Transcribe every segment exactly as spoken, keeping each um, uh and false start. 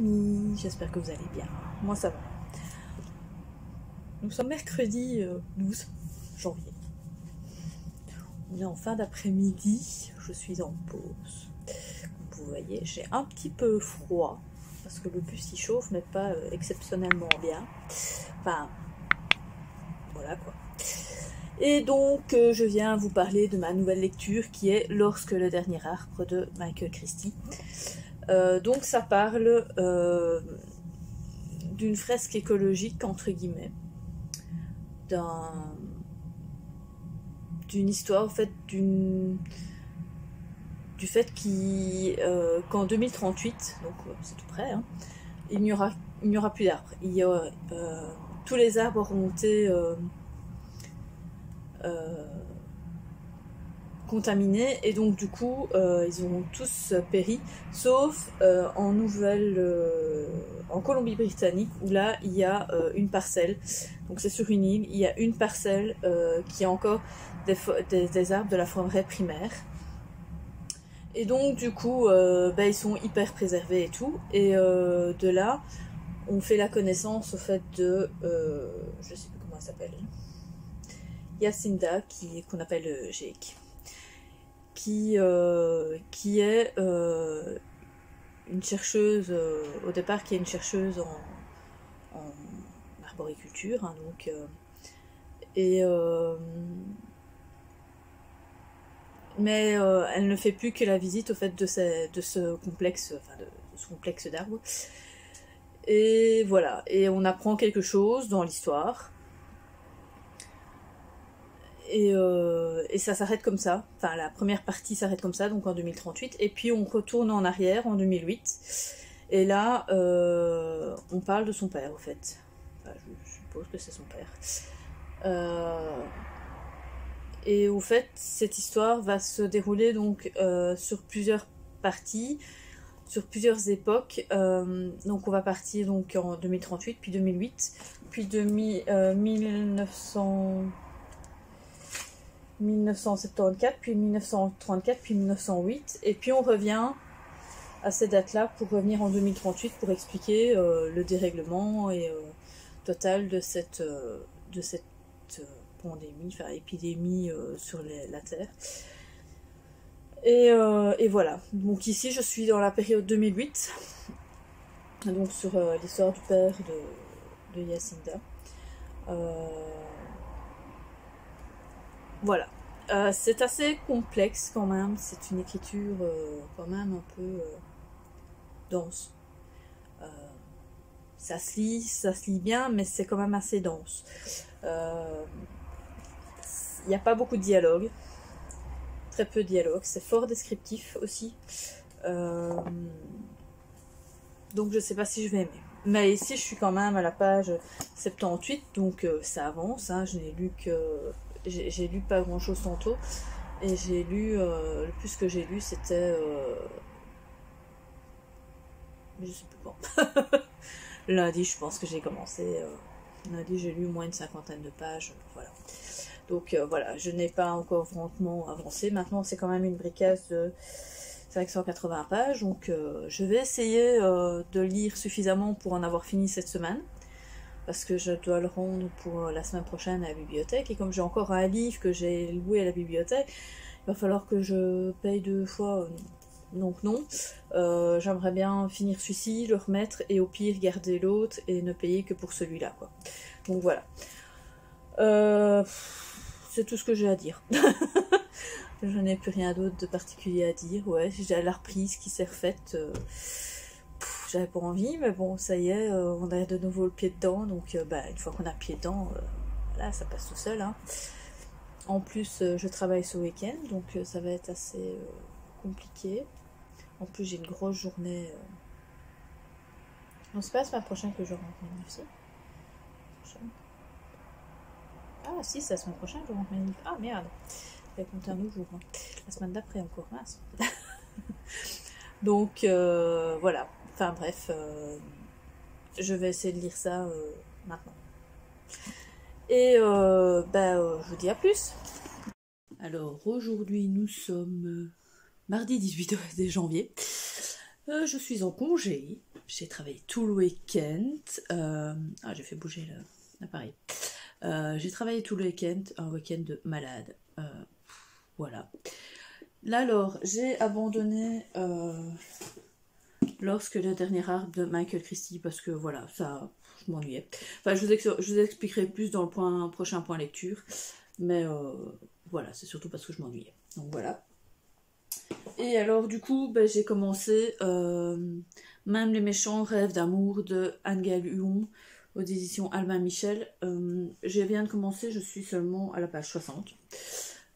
amis, j'espère que vous allez bien, moi ça va. Nous sommes mercredi douze janvier, on est en fin d'après-midi, je suis en pause. Comme vous voyez, j'ai un petit peu froid, parce que le bus il chauffe, mais pas exceptionnellement bien. Enfin, voilà quoi. Et donc, euh, je viens vous parler de ma nouvelle lecture qui est Lorsque le dernier arbre de Michael Christie. Euh, donc, ça parle euh, d'une fresque écologique, entre guillemets, d'un, d'une histoire, en fait, d'une, du fait qu'il, euh, qu'en deux mille trente-huit, donc c'est tout près, hein, il n'y aura, il n'y aura plus d'arbres. Il y a, euh, tous les arbres auront été... Euh, Euh, contaminés, et donc du coup euh, ils ont tous péri, sauf euh, en Nouvelle euh, en Colombie-Britannique, où là il y a euh, une parcelle, donc c'est sur une île, il y a une parcelle euh, qui a encore des, des, des arbres de la forêt primaire, et donc du coup euh, bah, ils sont hyper préservés et tout, et euh, de là on fait la connaissance au fait de euh, je sais plus comment elle s'appelle, Yacinda, qui qu'on appelle Jake, qui, euh, qui est euh, une chercheuse, euh, au départ qui est une chercheuse en, en arboriculture, hein, donc, euh, et, euh, mais euh, elle ne fait plus que la visite au fait de, ces, de ce complexe, enfin de, de ce complexe d'arbres, et voilà, et on apprend quelque chose dans l'histoire. Et, euh, et ça s'arrête comme ça, enfin la première partie s'arrête comme ça, donc en deux mille trente-huit, et puis on retourne en arrière en deux mille huit, et là euh, on parle de son père au fait, enfin, je, je suppose que c'est son père, euh, et au fait cette histoire va se dérouler donc euh, sur plusieurs parties, sur plusieurs époques, euh, donc on va partir donc en deux mille trente-huit, puis deux mille huit, puis mille neuf cents... mille neuf cent soixante-quatorze, puis mille neuf cent trente-quatre, puis mille neuf cent huit, et puis on revient à ces dates-là pour revenir en deux mille trente-huit pour expliquer euh, le dérèglement et, euh, total de cette, euh, de cette euh, pandémie, enfin épidémie euh, sur les, la Terre. Et, euh, et voilà, donc ici je suis dans la période deux mille huit, donc sur euh, l'histoire du père de, de Yacinda. Euh, Voilà, euh, c'est assez complexe quand même, c'est une écriture euh, quand même un peu euh, dense. Euh, ça se lit, ça se lit bien, mais c'est quand même assez dense. Il euh, n'y a pas beaucoup de dialogue, très peu de dialogue, c'est fort descriptif aussi. Euh, donc je ne sais pas si je vais aimer. Mais ici je suis quand même à la page soixante-dix-huit, donc euh, ça avance, hein, je n'ai lu que... J'ai lu pas grand chose tantôt, et j'ai lu, euh, le plus que j'ai lu c'était, euh, je sais plus quand, lundi je pense que j'ai commencé, euh, lundi j'ai lu moins une cinquantaine de pages, voilà. Donc euh, voilà, je n'ai pas encore franchement avancé, maintenant c'est quand même une bricasse de cinq cent quatre-vingts pages, donc euh, je vais essayer euh, de lire suffisamment pour en avoir fini cette semaine. Parce que je dois le rendre pour la semaine prochaine à la bibliothèque, et comme j'ai encore un livre que j'ai loué à la bibliothèque, il va falloir que je paye deux fois, donc non. Euh, j'aimerais bien finir celui-ci, le remettre, et au pire garder l'autre, et ne payer que pour celui-là, quoi. Donc voilà. Euh, c'est tout ce que j'ai à dire. Je n'ai plus rien d'autre de particulier à dire, ouais, j'ai la reprise qui s'est refaite... Euh... J'avais pas envie, mais bon, ça y est, euh, on a de nouveau le pied dedans, donc euh, bah, une fois qu'on a le pied dedans, euh, voilà, ça passe tout seul. Hein. En plus, euh, je travaille ce week-end, donc euh, ça va être assez euh, compliqué. En plus, j'ai une grosse journée. Euh... Non, c'est pas la semaine prochaine que je rentre mes livres, si. Ah, si, c'est la semaine prochaine que je rentre mes livres. Ah, merde, je vais compter un autre jour. Hein. La semaine d'après, encore, mince. Donc, euh, voilà. Enfin bref, euh, je vais essayer de lire ça euh, maintenant. Et euh, bah, euh, je vous dis à plus. Alors aujourd'hui nous sommes euh, mardi dix-huit janvier. Euh, je suis en congé, j'ai travaillé tout le week-end, euh... ah j'ai fait bouger l'appareil, euh, j'ai travaillé tout le week-end, un week-end de malade, euh... voilà. Là alors, j'ai abandonné euh... lorsque le dernier arbre de Michael Christie, parce que voilà, ça, je m'ennuyais. Enfin, je vous, ex je vous expliquerai plus dans le point, prochain point lecture, mais euh... voilà, c'est surtout parce que je m'ennuyais, donc voilà. Et alors du coup, ben, j'ai commencé euh, Même les méchants rêves d'amour de Anne-Gaëlle Huon aux éditions Albin Michel. Euh, je viens de commencer, je suis seulement à la page soixante.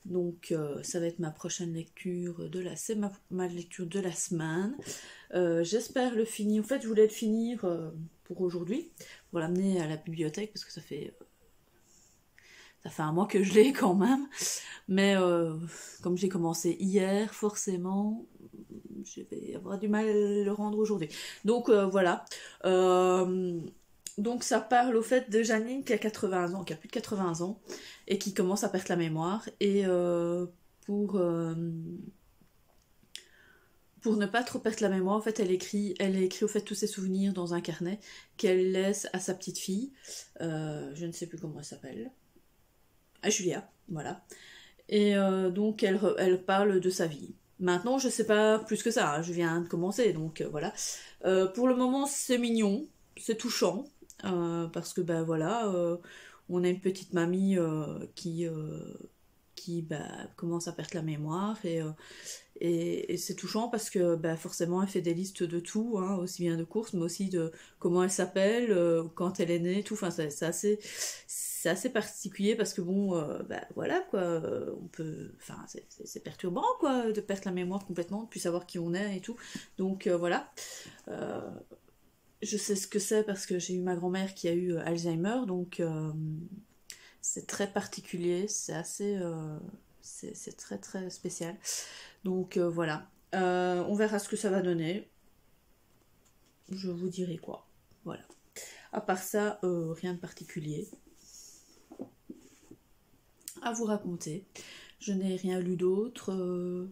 Donc euh, ça va être ma prochaine lecture de la, ma, ma lecture de la semaine. Euh, J'espère le finir. En fait, je voulais le finir euh, pour aujourd'hui, pour l'amener à la bibliothèque, parce que ça fait... Ça fait un mois que je l'ai quand même, mais euh, comme j'ai commencé hier, forcément, je vais avoir du mal à le rendre aujourd'hui. Donc euh, voilà, euh, donc ça parle au fait de Janine qui a quatre-vingts ans, qui a plus de quatre-vingts ans, et qui commence à perdre la mémoire, et euh, pour, euh, pour ne pas trop perdre la mémoire, en fait, elle écrit, elle écrit au fait tous ses souvenirs dans un carnet qu'elle laisse à sa petite fille, euh, je ne sais plus comment elle s'appelle, à Julia, voilà. Et euh, donc elle, elle parle de sa vie. Maintenant, je sais pas plus que ça, hein, je viens de commencer, donc euh, voilà. Euh, pour le moment, c'est mignon, c'est touchant, euh, parce que ben bah, voilà, euh, on a une petite mamie euh, qui, euh, qui bah, commence à perdre la mémoire, et, euh, et, et c'est touchant parce que bah, forcément, elle fait des listes de tout, hein, aussi bien de courses, mais aussi de comment elle s'appelle, euh, quand elle est née, tout. Enfin, c'est assez... C'est assez particulier parce que bon, euh, bah, voilà quoi, euh, on peut, enfin c'est perturbant quoi de perdre la mémoire complètement, de plus savoir qui on est et tout. Donc euh, voilà, euh, je sais ce que c'est parce que j'ai eu ma grand-mère qui a eu Alzheimer, donc euh, c'est très particulier, c'est assez, euh, c'est très très spécial. Donc euh, voilà, euh, on verra ce que ça va donner. Je vous dirai quoi, voilà. À part ça, euh, rien de particulier à vous raconter. Je n'ai rien lu d'autre. Euh...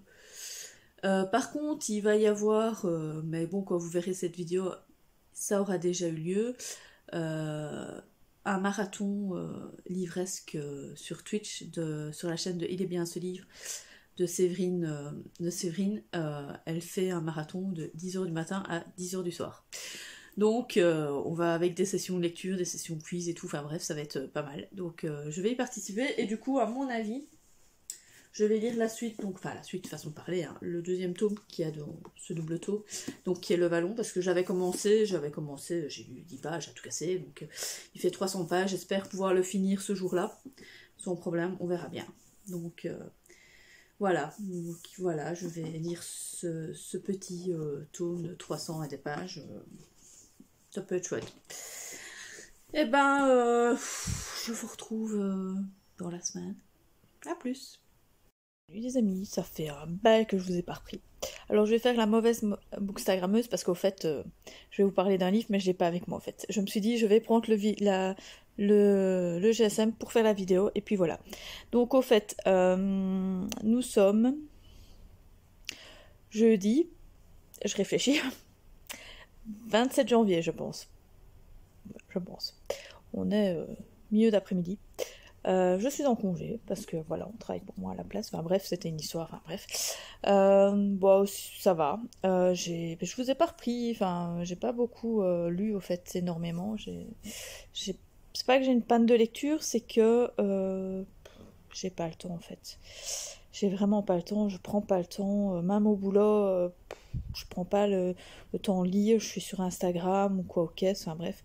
Euh, par contre, il va y avoir, euh, mais bon, quand vous verrez cette vidéo, ça aura déjà eu lieu, euh, un marathon euh, livresque euh, sur Twitch, de, sur la chaîne de Il est bien ce livre, de Séverine. Euh, de Séverine euh, elle fait un marathon de dix heures du matin à dix heures du soir. Donc euh, on va avec des sessions de lecture, des sessions quiz et tout, enfin bref, ça va être pas mal. Donc euh, je vais y participer et du coup, à mon avis, je vais lire la suite, donc enfin la suite façon de parler, hein, le deuxième tome qui a de, ce double tome, donc qui est Le Vallon, parce que j'avais commencé, j'avais commencé, j'ai lu dix pages à tout casser, donc euh, il fait trois cents pages, j'espère pouvoir le finir ce jour-là, sans problème, on verra bien. Donc euh, voilà, donc voilà, je vais lire ce, ce petit euh, tome de trois cents et des pages. Euh, Ça peut être chouette. Et ben, euh, je vous retrouve euh, dans la semaine. À plus. Salut les amis, ça fait un bail que je vous ai pas repris. Alors je vais faire la mauvaise bookstagrammeuse parce qu'au fait, euh, je vais vous parler d'un livre mais je l'ai pas avec moi en fait. Je me suis dit je vais prendre le, la, le, le G S M pour faire la vidéo et puis voilà. Donc au fait, euh, nous sommes jeudi, je réfléchis... vingt-sept janvier, je pense. Je pense. On est euh, milieu d'après-midi. Euh, je suis en congé, parce que voilà, on travaille pour moi à la place. Enfin bref, c'était une histoire, enfin bref. Euh, bon, ça va. Euh, je vous ai pas repris, enfin, j'ai pas beaucoup euh, lu, au fait, énormément. C'est pas que j'ai une panne de lecture, c'est que euh, j'ai pas le temps, en fait. J'ai vraiment pas le temps, je prends pas le temps, même au boulot... Euh, je prends pas le, le temps de lire, je suis sur Instagram ou quoi, ok, enfin bref,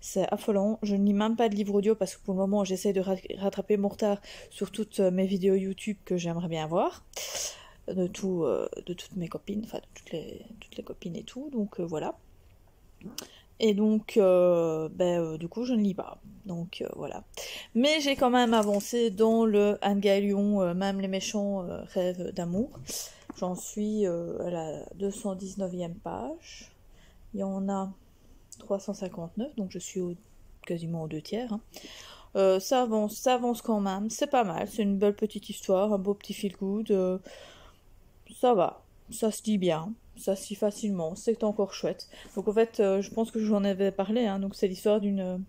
c'est affolant. Je ne lis même pas de livre audio parce que pour le moment j'essaie de ra rattraper mon retard sur toutes mes vidéos YouTube que j'aimerais bien voir, de, tout, euh, de toutes mes copines, enfin de toutes les, toutes les copines et tout, donc euh, voilà. Et donc, euh, ben, euh, du coup, je ne lis pas. Donc, euh, voilà. Mais j'ai quand même avancé dans le Anne-Gaëlle Huon, euh, Même les méchants euh, rêves d'amour. J'en suis euh, à la deux cent dix-neuvième page. Il y en a trois cent cinquante-neuf, donc je suis au, quasiment aux deux tiers. Hein. Euh, ça avance, ça avance quand même. C'est pas mal. C'est une belle petite histoire, un beau petit feel-good. Euh, ça va, ça se dit bien. ça si facilement, c'est encore chouette. Donc en fait, euh, je pense que je vous en avais parlé, hein, donc c'est l'histoire d'une...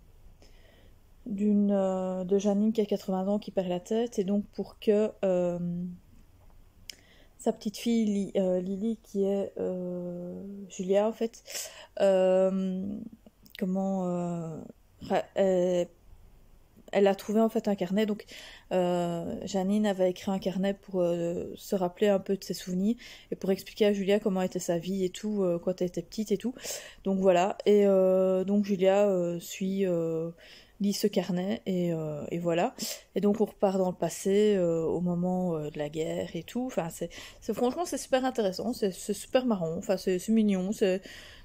d'une euh, de Janine qui a quatre-vingts ans, qui perd la tête, et donc pour que euh, sa petite fille Li, euh, Lily, qui est euh, Julia en fait, euh, comment euh, elle, elle a trouvé en fait un carnet, donc euh, Janine avait écrit un carnet pour euh, se rappeler un peu de ses souvenirs et pour expliquer à Julia comment était sa vie et tout, euh, quand elle était petite et tout, donc voilà, et euh, donc Julia euh, suit euh, lit ce carnet et, euh, et voilà, et donc on repart dans le passé euh, au moment euh, de la guerre et tout, enfin c'est, c'est franchement c'est super intéressant, c'est, c'est super marrant, enfin c'est, c'est mignon, c'est,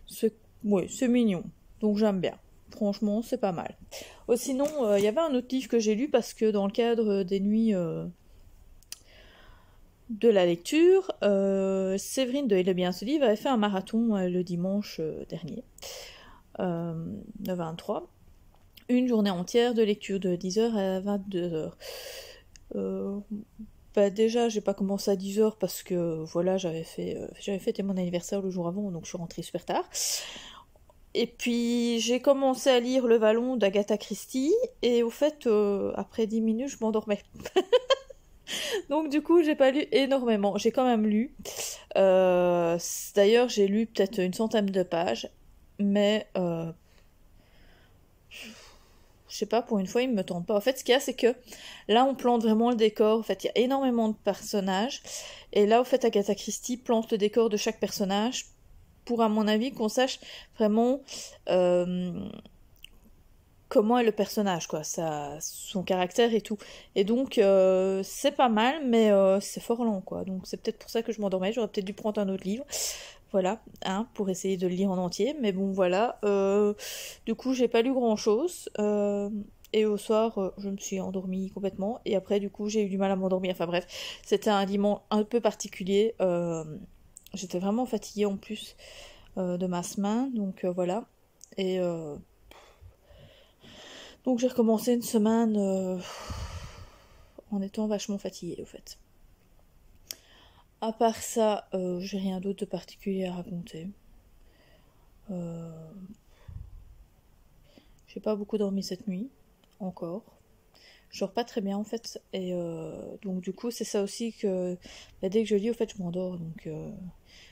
c'est, ouais, c'est mignon, donc j'aime bien, franchement c'est pas mal. Oh, sinon il euh, y avait un autre livre que j'ai lu parce que dans le cadre des nuits euh, de la lecture, euh, Séverine de Il est bien ce livre avait fait un marathon euh, le dimanche euh, dernier, euh, le vingt-trois, une journée entière de lecture de dix heures à vingt-deux heures. Euh, bah déjà, j'ai pas commencé à dix heures parce que voilà, j'avais fait euh, j'avais fêté mon anniversaire le jour avant, donc je suis rentrée super tard. Et puis j'ai commencé à lire Le Vallon d'Agatha Christie et au fait, euh, après dix minutes, je m'endormais. Donc du coup, j'ai pas lu énormément. J'ai quand même lu. Euh, d'ailleurs, j'ai lu peut-être une centaine de pages, mais euh, je sais pas, pour une fois, il me tente pas. En fait, ce qu'il y a, c'est que là, on plante vraiment le décor. En fait, il y a énormément de personnages. Et là, au fait, Agatha Christie plante le décor de chaque personnage pour, à mon avis, qu'on sache vraiment euh, comment est le personnage, quoi, ça, son caractère et tout. Et donc, euh, c'est pas mal, mais euh, c'est fort lent, quoi. Donc, c'est peut-être pour ça que je m'endormais. J'aurais peut-être dû prendre un autre livre. Voilà, hein, pour essayer de le lire en entier, mais bon voilà, euh, du coup j'ai pas lu grand chose, euh, et au soir euh, je me suis endormie complètement, et après du coup j'ai eu du mal à m'endormir, enfin bref, c'était un dimanche un peu particulier, euh, j'étais vraiment fatiguée en plus euh, de ma semaine, donc euh, voilà, et euh, donc j'ai recommencé une semaine euh, en étant vachement fatiguée au fait. À part ça, euh, j'ai rien d'autre de particulier à raconter. Euh... J'ai pas beaucoup dormi cette nuit, encore. Je dors pas très bien en fait, et euh... donc du coup c'est ça aussi que bah, dès que je lis, au fait je m'endors, donc euh...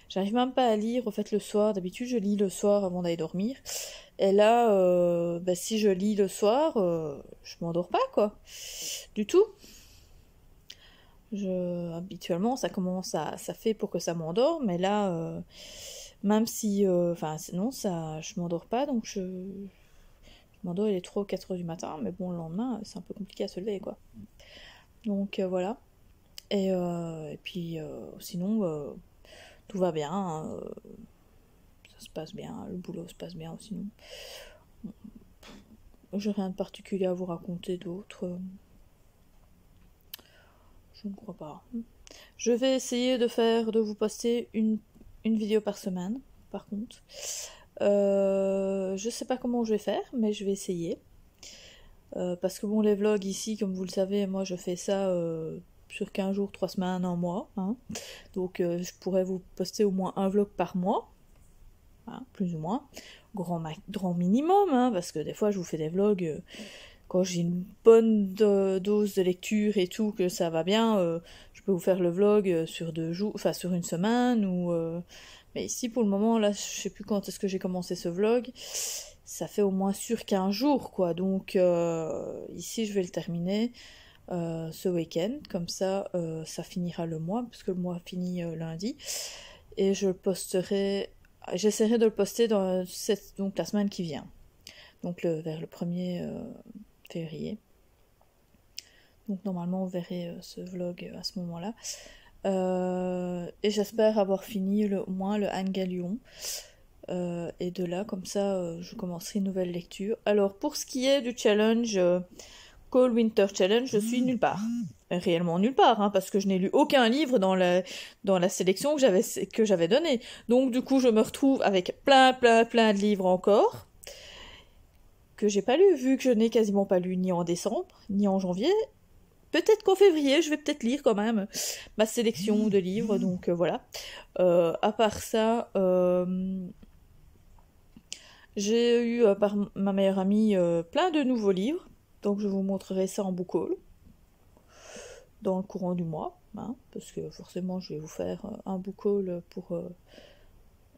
j'arrive même pas à lire au fait le soir. D'habitude je lis le soir avant d'aller dormir, et là, euh... bah, si je lis le soir, euh... je m'endors pas quoi, du tout. Je, habituellement ça commence à ça fait pour que ça m'endort, mais là euh, même si enfin euh, non ça je m'endors pas, donc je, je m'endors il est trois ou quatre heures du matin, mais bon le lendemain c'est un peu compliqué à se lever quoi, donc euh, voilà, et, euh, et puis euh, sinon euh, tout va bien, hein, euh, ça se passe bien, le boulot se passe bien, sinon j'ai rien de particulier à vous raconter d'autre. Je ne crois pas. Je vais essayer de faire, de vous poster une, une vidéo par semaine, par contre. Euh, je ne sais pas comment je vais faire, mais je vais essayer. Euh, parce que bon, les vlogs ici, comme vous le savez, moi je fais ça euh, sur quinze jours, trois semaines, un mois. Hein. Donc euh, je pourrais vous poster au moins un vlog par mois. Hein, plus ou moins. Grand, ma- grand minimum, hein, parce que des fois je vous fais des vlogs... Euh, Quand j'ai une bonne dose de lecture et tout, que ça va bien, euh, je peux vous faire le vlog sur deux jours, enfin sur une semaine ou. Euh... Mais ici pour le moment, là, je sais plus quand est-ce que j'ai commencé ce vlog. Ça fait au moins sur quinze jours, quoi. Donc euh, ici, je vais le terminer euh, ce week-end, comme ça, euh, ça finira le mois, parce que le mois finit euh, lundi, et je le posterai. J'essaierai de le poster dans cette... donc la semaine qui vient, donc le... vers le premier. Euh... février. Donc normalement vous verrez euh, ce vlog euh, à ce moment là, euh, et j'espère avoir fini le, au moins le Anne-Gaëlle Huon, euh, et de là comme ça euh, je commencerai une nouvelle lecture. Alors pour ce qui est du challenge euh, Cold Winter Challenge, je suis nulle part, réellement nulle part, hein, parce que je n'ai lu aucun livre dans la, dans la sélection que j'avais, que j'avais donnée, donc du coup je me retrouve avec plein plein plein de livres encore que j'ai pas lu, vu que je n'ai quasiment pas lu ni en décembre, ni en janvier, peut-être qu'en février, je vais peut-être lire quand même ma sélection de livres, donc euh, voilà. Euh, à part ça, euh, j'ai eu, euh, par ma meilleure amie, euh, plein de nouveaux livres, donc je vous montrerai ça en book haul, dans le courant du mois, hein, parce que forcément, je vais vous faire un book haul pour... Euh,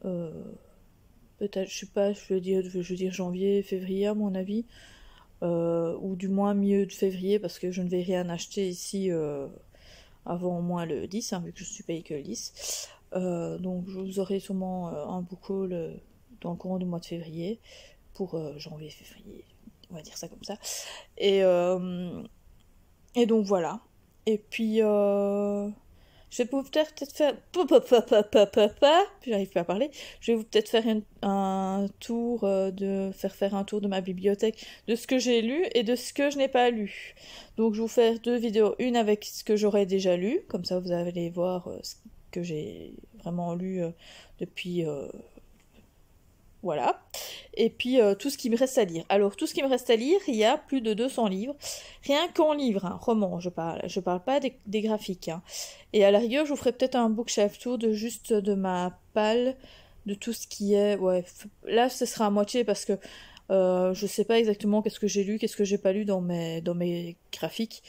euh, peut-être, je sais pas, je veux dire, je veux dire janvier, février à mon avis, Euh, ou du moins milieu de février, parce que je ne vais rien acheter ici euh, avant au moins le dix, hein, vu que je suis payée que le dix. Euh, donc je vous aurai sûrement euh, un book haul euh, dans le courant du mois de février, pour euh, janvier, février, on va dire ça comme ça. Et, euh, et donc voilà. Et puis euh, je vais peut-être faire... J'arrive plus à parler. Je vais peut-être faire une, un tour de... faire faire un tour de ma bibliothèque, de ce que j'ai lu et de ce que je n'ai pas lu. Donc je vais vous faire deux vidéos. Une avec ce que j'aurais déjà lu. Comme ça vous allez voir ce que j'ai vraiment lu depuis... Euh... Voilà. Et puis euh, tout ce qui me reste à lire. Alors tout ce qui me reste à lire, il y a plus de deux cents livres. Rien qu'en livres, hein, romans, je parle. Je parle pas des, des graphiques. Hein. Et à la rigueur, je vous ferai peut-être un bookshelf tour de juste de ma palle, de tout ce qui est... Ouais, là, ce sera à moitié parce que euh, je sais pas exactement qu'est-ce que j'ai lu, qu'est-ce que j'ai pas lu dans mes, dans mes graphiques.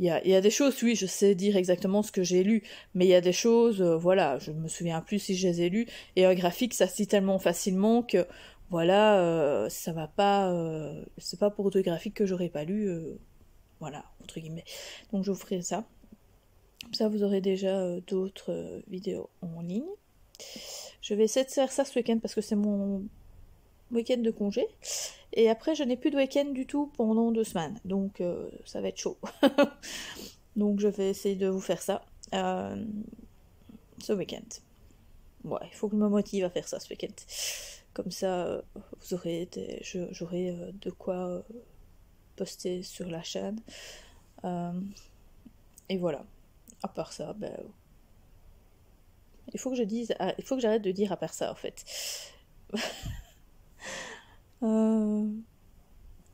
Il y a, il y a des choses, oui, je sais dire exactement ce que j'ai lu, mais il y a des choses, euh, voilà, je me souviens plus si je les ai lues, et un graphique, ça se lit tellement facilement que, voilà, euh, ça va pas, euh, c'est pas pour deux graphiques que j'aurais pas lu, euh, voilà, entre guillemets. Donc je vous ferai ça. Comme ça, vous aurez déjà euh, d'autres euh, vidéos en ligne. Je vais essayer de faire ça ce week-end, parce que c'est mon week-end de congé. Et après, je n'ai plus de week-end du tout pendant deux semaines. Donc, euh, ça va être chaud. Donc, je vais essayer de vous faire ça euh, ce week-end. Ouais, il faut que je me motive à faire ça ce week-end. Comme ça, euh, vous aurez des... j'aurai euh, de quoi euh, poster sur la chaîne. Euh, et voilà. À part ça, ben... il faut que je dise... Ah, il faut que j'arrête de dire à part ça, en fait. Euh,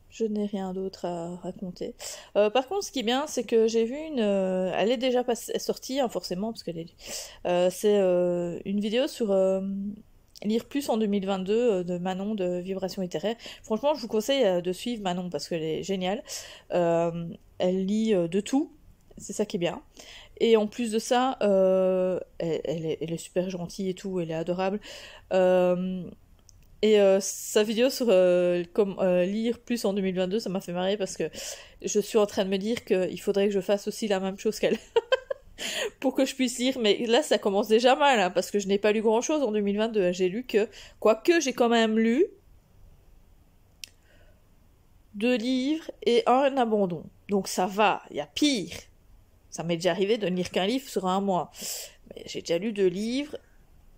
je n'ai rien d'autre à raconter. Euh, par contre, ce qui est bien, c'est que j'ai vu une... Euh, elle est déjà sortie, hein, forcément, parce qu'elle est... Euh, c'est euh, une vidéo sur euh, Lire Plus en deux mille vingt-deux euh, de Manon de Vibration littéraire. Franchement, je vous conseille euh, de suivre Manon, parce qu'elle est géniale. Euh, elle lit euh, de tout. C'est ça qui est bien. Et en plus de ça, euh, elle, elle, est, elle est super gentille et tout. Elle est adorable. Euh... Et euh, sa vidéo sur euh, comme, euh, lire plus en deux mille vingt-deux, ça m'a fait marrer parce que je suis en train de me dire qu'il faudrait que je fasse aussi la même chose qu'elle pour que je puisse lire. Mais là, ça commence déjà mal hein, parce que je n'ai pas lu grand-chose en deux mille vingt-deux. J'ai lu que... Quoique, j'ai quand même lu deux livres et un abandon. Donc ça va, il y a pire. Ça m'est déjà arrivé de ne lire qu'un livre sur un mois. Mais j'ai déjà lu deux livres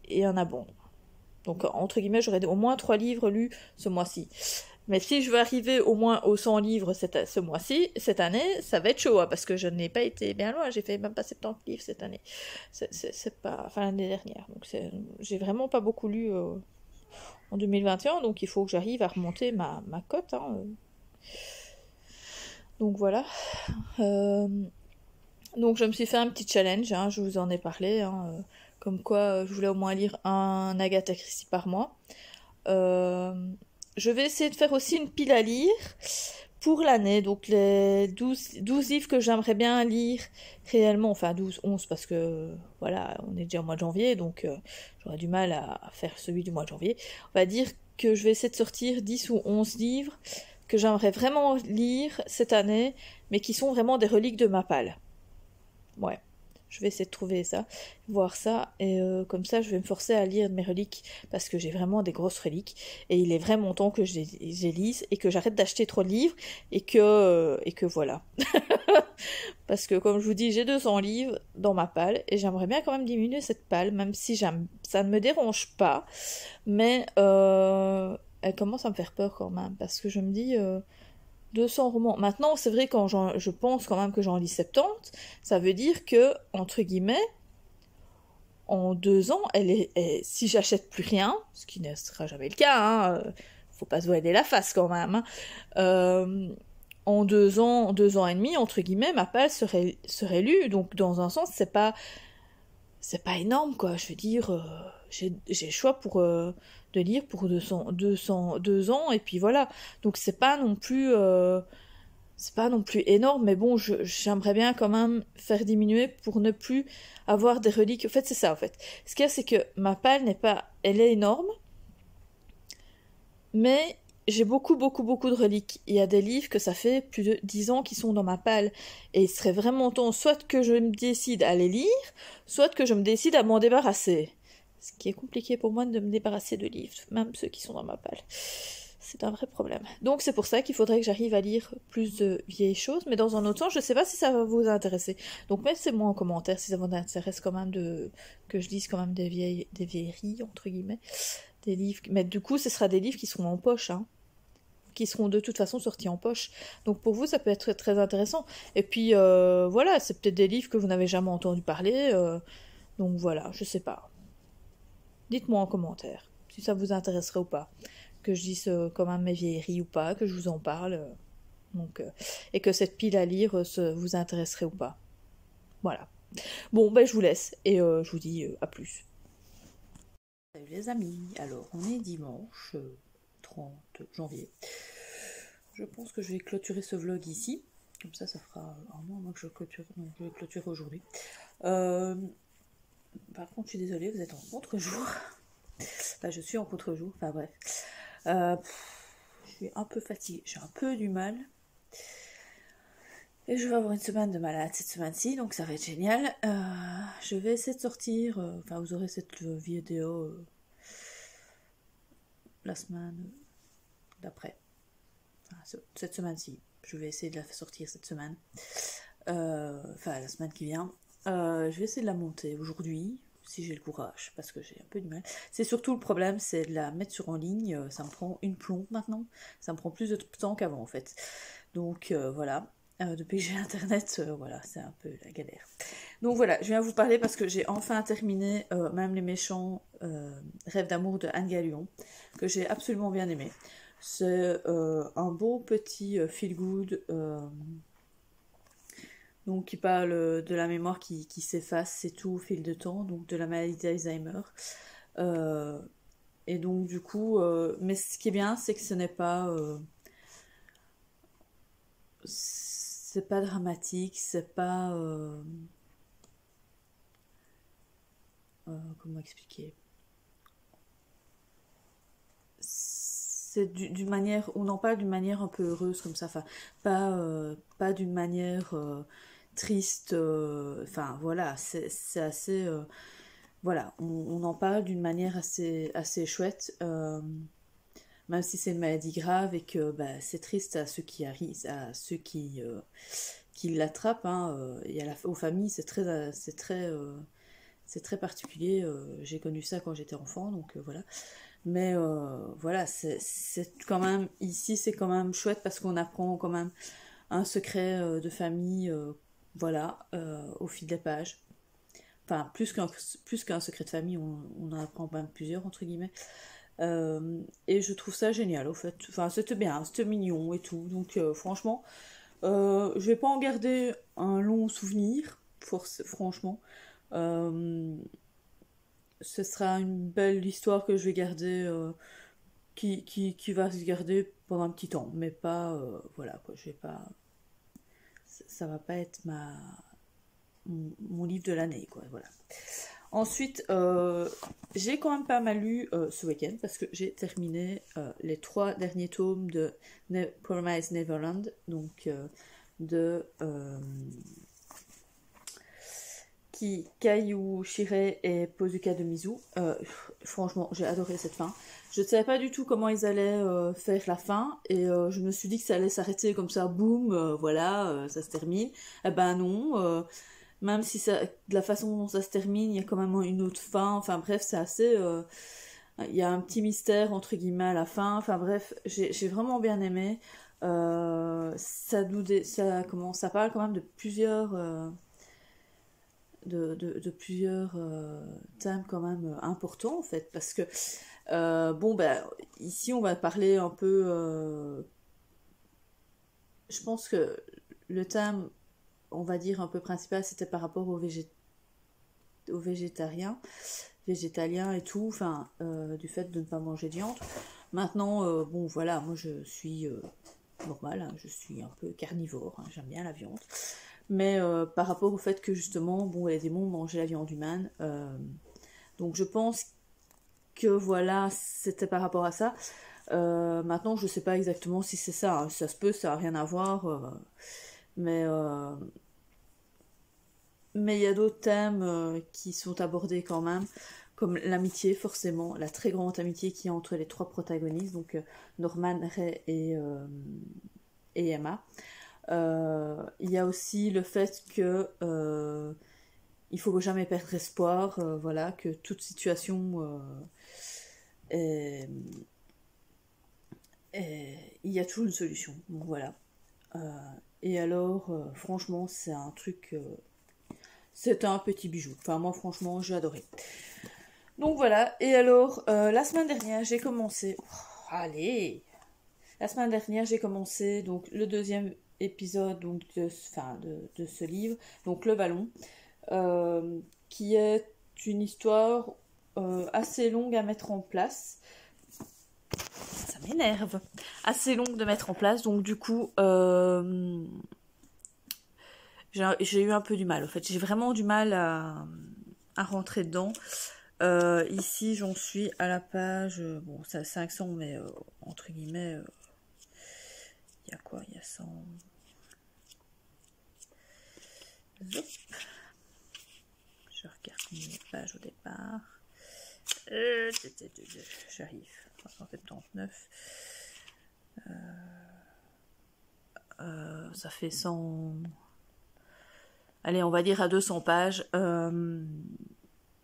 et un abandon. Donc, entre guillemets, j'aurais au moins trois livres lus ce mois-ci. Mais si je veux arriver au moins aux cent livres cette, ce mois-ci, cette année, ça va être chaud, hein, parce que je n'ai pas été bien loin. J'ai fait même pas soixante-dix livres cette année. C'est pas... Enfin, l'année dernière. Donc, j'ai vraiment pas beaucoup lu euh, en deux mille vingt et un. Donc, il faut que j'arrive à remonter ma, ma cote. Hein, euh. Donc, voilà. Euh... Donc, je me suis fait un petit challenge. Hein, je vous en ai parlé, hein, euh... comme quoi euh, je voulais au moins lire un Agatha Christie par mois. Euh, je vais essayer de faire aussi une pile à lire pour l'année, donc les douze, douze livres que j'aimerais bien lire réellement, enfin douze, onze, parce que voilà, on est déjà au mois de janvier, donc euh, j'aurais du mal à faire celui du mois de janvier. On va dire que je vais essayer de sortir dix ou onze livres que j'aimerais vraiment lire cette année, mais qui sont vraiment des reliques de ma palle. Ouais. Je vais essayer de trouver ça, voir ça, et euh, comme ça je vais me forcer à lire mes reliques, parce que j'ai vraiment des grosses reliques, et il est vraiment temps que je les lise, et que j'arrête d'acheter trop de livres, et que, euh, et que voilà. Parce que comme je vous dis, j'ai deux cents livres dans ma palle, et j'aimerais bien quand même diminuer cette palle, même si ça ne me dérange pas, mais euh, elle commence à me faire peur quand même, parce que je me dis... Euh, deux cents romans. Maintenant, c'est vrai, quand je pense quand même que j'en lis soixante-dix, ça veut dire que, entre guillemets, en deux ans, elle est, elle, si j'achète plus rien, ce qui ne sera jamais le cas, hein, faut pas se voiler la face quand même, hein, euh, en deux ans, deux ans et demi, entre guillemets, ma page serait, serait lue. Donc, dans un sens, c'est pas, c'est pas énorme, quoi. Je veux dire, euh, j'ai, j'ai le choix pour, euh, de lire pour deux cents, deux cents, deux ans, et puis voilà. Donc, c'est pas non plus... Euh, c'est pas non plus énorme, mais bon, je, j'aimerais bien quand même faire diminuer pour ne plus avoir des reliques. En fait, c'est ça, en fait. Ce qu'il y a, c'est que ma page n'est pas... Elle est énorme, mais... J'ai beaucoup, beaucoup, beaucoup de reliques. Il y a des livres que ça fait plus de dix ans qui sont dans ma palle. Et il serait vraiment temps, soit que je me décide à les lire, soit que je me décide à m'en débarrasser. Ce qui est compliqué pour moi de me débarrasser de livres, même ceux qui sont dans ma palle. C'est un vrai problème. Donc c'est pour ça qu'il faudrait que j'arrive à lire plus de vieilles choses, mais dans un autre sens, je ne sais pas si ça va vous intéresser. Donc mettez-moi en commentaire si ça vous intéresse quand même de... que je lise quand même des vieilles... des vieilleries, entre guillemets. Des livres... Mais du coup, ce sera des livres qui seront en poche, hein. Qui seront de toute façon sortis en poche. Donc pour vous, ça peut être très intéressant. Et puis, euh, voilà, c'est peut-être des livres que vous n'avez jamais entendu parler. Euh, donc voilà, je sais pas. Dites-moi en commentaire si ça vous intéresserait ou pas. Que je dise euh, quand même mes vieilleries ou pas, que je vous en parle. Euh, donc, euh, et que cette pile à lire euh, se, vous intéresserait ou pas. Voilà. Bon, ben je vous laisse et euh, je vous dis euh, à plus. Salut les amis. Alors, on est dimanche... Euh... trente janvier. Je pense que je vais clôturer ce vlog ici. Comme ça, ça fera un mois que je clôture. Donc je vais clôturer aujourd'hui. Euh, par contre, je suis désolée, vous êtes en contre-jour. Enfin, je suis en contre-jour. Enfin bref. Euh, je suis un peu fatiguée. J'ai un peu du mal. Et je vais avoir une semaine de malade cette semaine-ci. Donc ça va être génial. Euh, je vais essayer de sortir. Euh, enfin, vous aurez cette vidéo... Euh, la semaine d'après, cette semaine-ci, je vais essayer de la sortir cette semaine, euh, enfin la semaine qui vient, euh, je vais essayer de la monter aujourd'hui, si j'ai le courage, parce que j'ai un peu du mal, c'est surtout le problème, c'est de la mettre sur en ligne, ça me prend une plombe maintenant, ça me prend plus de temps qu'avant en fait, donc euh, voilà, euh, depuis que j'ai internet, euh, voilà, c'est un peu la galère. Donc voilà, je viens vous parler parce que j'ai enfin terminé euh, Même les méchants euh, Rêves d'amour de Anne-Gaëlle Huon, que j'ai absolument bien aimé. C'est euh, un beau petit feel-good euh, donc qui parle de la mémoire qui, qui s'efface et tout au fil de temps, donc de la maladie d'Alzheimer. Euh, et donc du coup, euh, mais ce qui est bien, c'est que ce n'est pas... Euh, c'est pas dramatique, c'est pas... Euh, Comment expliquer? C'est d'une manière, on en parle d'une manière un peu heureuse comme ça, enfin, pas, euh, pas d'une manière euh, triste, euh, enfin voilà, c'est assez, euh, voilà, on, on en parle d'une manière assez, assez chouette, euh, même si c'est une maladie grave et que bah, c'est triste à ceux qui arrivent, à ceux qui, euh, qui l'attrapent, hein, euh, et à la, aux familles, c'est très, c'est très... Euh, C'est très particulier, euh, j'ai connu ça quand j'étais enfant, donc euh, voilà. Mais euh, voilà, c'est quand même, ici c'est quand même chouette parce qu'on apprend quand même un secret euh, de famille, euh, voilà, euh, au fil des pages. Enfin, plus qu'un plus qu'un secret de famille, on, on en apprend même plusieurs, entre guillemets. Euh, et je trouve ça génial, au fait. Enfin, c'était bien, c'était mignon et tout, donc euh, franchement, euh, je vais pas en garder un long souvenir, franchement. Euh, ce sera une belle histoire que je vais garder, euh, qui, qui, qui va se garder pendant un petit temps, mais pas, euh, voilà quoi, je vais pas, ça, ça va pas être ma, mon, mon livre de l'année quoi, voilà. Ensuite, euh, j'ai quand même pas mal lu euh, ce week-end parce que j'ai terminé euh, les trois derniers tomes de ne Promised Neverland, donc euh, de euh, Kaiu Shirai et Posuka Demizu. Euh, franchement, j'ai adoré cette fin. Je ne savais pas du tout comment ils allaient euh, faire la fin, et euh, je me suis dit que ça allait s'arrêter comme ça, boum, euh, voilà, euh, ça se termine. Eh ben non, euh, même si ça, de la façon dont ça se termine, il y a quand même une autre fin, enfin bref, c'est assez... Euh, il y a un petit mystère, entre guillemets, à la fin, enfin bref, j'ai j'ai vraiment bien aimé. Euh, ça, ça, comment, ça parle quand même de plusieurs... Euh, De, de, de plusieurs euh, thèmes quand même euh, importants en fait, parce que euh, bon ben ici on va parler un peu euh, Je pense que le thème, on va dire un peu principal, c'était par rapport aux, végét... aux végétariens, végétaliens et tout, enfin, euh, du fait de ne pas manger de viande. Maintenant, euh, bon, voilà, moi je suis euh, normale, hein, je suis un peu carnivore, hein, j'aime bien la viande. Mais euh, par rapport au fait que justement, bon, les démons mangeaient la viande humaine, euh, donc je pense que voilà, c'était par rapport à ça. Euh, maintenant, je ne sais pas exactement si c'est ça, hein. Ça se peut, ça n'a rien à voir, euh, mais euh, mais il y a d'autres thèmes euh, qui sont abordés quand même, comme l'amitié forcément, la très grande amitié qu'il y a entre les trois protagonistes, donc euh, Norman, Ray et, euh, et Emma. Euh, il y a aussi le fait que euh, il faut jamais perdre espoir, euh, voilà, que toute situation euh, est... Et il y a toujours une solution, donc voilà. Euh, et alors, euh, franchement, c'est un truc... Euh, c'est un petit bijou. Enfin, moi, franchement, j'ai adoré. Donc voilà, et alors, euh, la semaine dernière, j'ai commencé... Oh, allez La semaine dernière, j'ai commencé donc, le deuxième épisode donc, de, enfin, de, de ce livre, donc Le Vallon, euh, qui est une histoire euh, assez longue à mettre en place. Ça m'énerve. Assez longue de mettre en place, donc du coup, euh, j'ai eu un peu du mal. En fait, j'ai vraiment du mal à, à rentrer dedans. Euh, ici, j'en suis à la page, bon, c'est à cinq cents, mais euh, entre guillemets, euh, il y a quoi? Il y a cent. Zop. Je regarde combien de pages au départ. Euh, J'arrive. trois cent soixante-dix-neuf. Euh, euh, ça fait cent... Allez, on va dire à deux cents pages. Euh...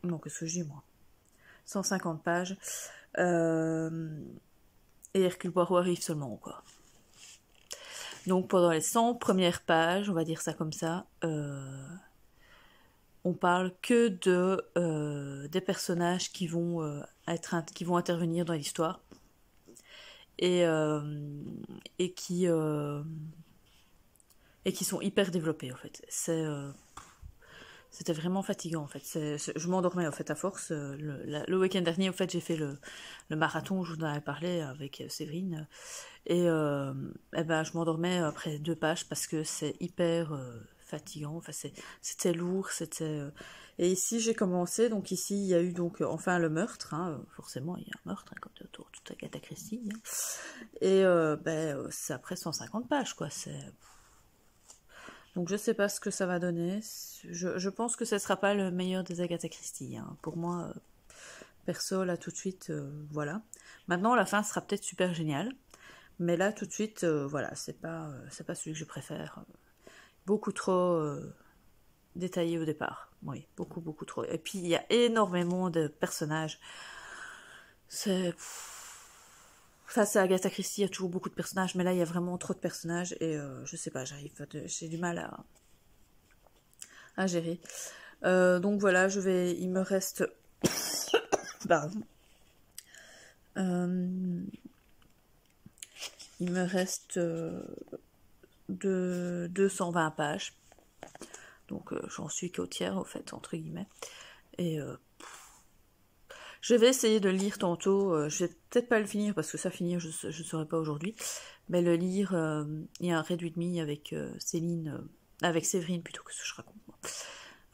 Non, qu'est-ce que je dis, moi, cent cinquante pages. Euh... Et Hercule Poirot arrive seulement, quoi. Donc, pendant les cent premières pages, on va dire ça comme ça, euh... on parle que de, euh, des personnages qui vont, euh, être, qui vont intervenir dans l'histoire et, euh, et, qui, euh, et qui sont hyper développés, en fait. C'était euh, vraiment fatigant, en fait. C'est, c'est, je m'endormais, en fait, à force. Le, la, le week-end dernier, en fait, j'ai fait le, le marathon, je vous en avais parlé avec Séverine, et, euh, et ben, je m'endormais après deux pages parce que c'est hyper... Euh, fatigant, enfin c'était lourd, c'était... Et ici j'ai commencé, donc ici il y a eu donc enfin le meurtre, hein, forcément il y a un meurtre, hein, comme de toute Agatha Christie, hein. Et euh, ben, c'est après cent cinquante pages, quoi, c'est... Donc je sais pas ce que ça va donner, je, je pense que ce sera pas le meilleur des Agatha Christie, hein. Pour moi, euh, perso, là tout de suite, euh, voilà. Maintenant la fin sera peut-être super géniale, mais là tout de suite, euh, voilà, c'est pas, euh, c'est pas celui que je préfère... Beaucoup trop euh, détaillé au départ. Oui, beaucoup, beaucoup trop. Et puis, il y a énormément de personnages. C'est... Face à Agatha Christie, il y a toujours beaucoup de personnages, mais là, il y a vraiment trop de personnages. Et euh, je sais pas, j'arrive... J'ai du mal à, à gérer. Euh, donc, voilà, je vais... Il me reste... Pardon. Euh... Il me reste... Euh... de deux cent vingt pages, donc euh, j'en suis qu'au tiers, au fait, entre guillemets, et euh, je vais essayer de le lire tantôt, euh, je vais peut-être pas le finir, parce que ça finir, je ne saurais pas aujourd'hui, mais le lire, euh, il y a un réduit de mi avec euh, Céline, euh, avec Séverine, plutôt que ce que je raconte, moi.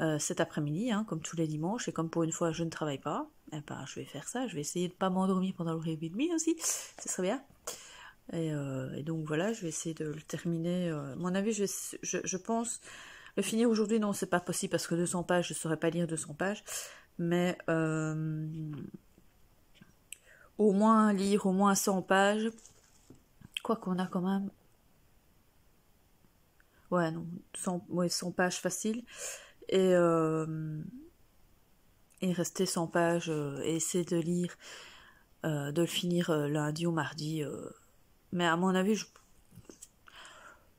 Euh, cet après-midi, hein, comme tous les dimanches, et comme pour une fois je ne travaille pas, eh ben, je vais faire ça, je vais essayer de ne pas m'endormir pendant le réduit de mi aussi, ce serait bien. Et, euh, et donc voilà, je vais essayer de le terminer. Euh, à mon avis, je, vais, je, je pense le finir aujourd'hui, non, c'est pas possible parce que deux cents pages, je ne saurais pas lire deux cents pages, mais euh, au moins lire au moins cent pages, quoi qu'on a quand même. Ouais, non, cent, ouais, cent pages facile, et, euh, et rester cent pages euh, et essayer de lire, euh, de le finir euh, lundi ou mardi. Euh, Mais à mon avis, je...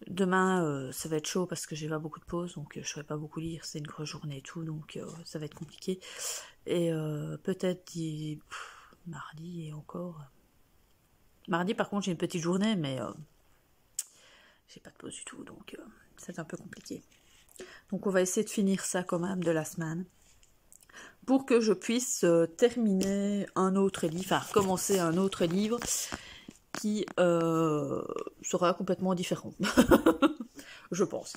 demain, euh, ça va être chaud parce que j'ai pas beaucoup de pauses, donc je ne saurais pas beaucoup lire, c'est une grosse journée et tout, donc euh, ça va être compliqué. Et euh, peut-être y... Pff, mardi et encore... Mardi, par contre, j'ai une petite journée, mais euh, j'ai pas de pause du tout, donc euh, c'est un peu compliqué. Donc on va essayer de finir ça quand même de la semaine, pour que je puisse euh, terminer un autre livre, enfin commencer un autre livre qui euh, sera complètement différent, je pense.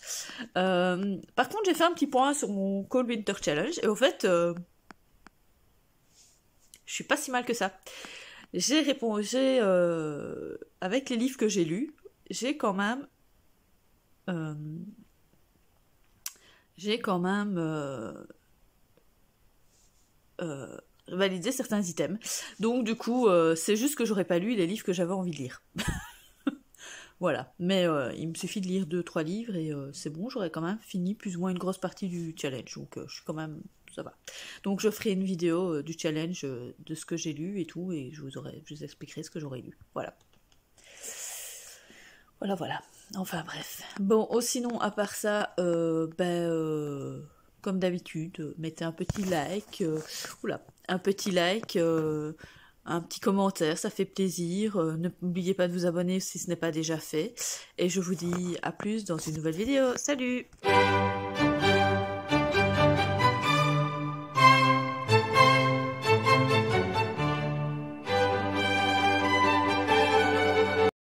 Euh, par contre, j'ai fait un petit point sur mon Cold Winter Challenge, et au fait, euh, je suis pas si mal que ça. J'ai répondu, euh, avec les livres que j'ai lus, j'ai quand même... Euh, j'ai quand même... Euh, Euh, valider certains items, donc du coup euh, c'est juste que j'aurais pas lu les livres que j'avais envie de lire. Voilà, mais euh, il me suffit de lire deux trois livres et euh, c'est bon, j'aurais quand même fini plus ou moins une grosse partie du challenge, donc euh, je suis quand même, ça va. Donc je ferai une vidéo euh, du challenge, euh, de ce que j'ai lu et tout, et je vous, aurai, je vous expliquerai ce que j'aurais lu, voilà. Voilà, voilà, enfin bref. Bon, oh, sinon, à part ça, euh, ben... Euh... comme d'habitude, mettez un petit like, euh, oula, un petit like, euh, un petit commentaire, ça fait plaisir. Euh, n'oubliez pas de vous abonner si ce n'est pas déjà fait. Et je vous dis à plus dans une nouvelle vidéo. Salut!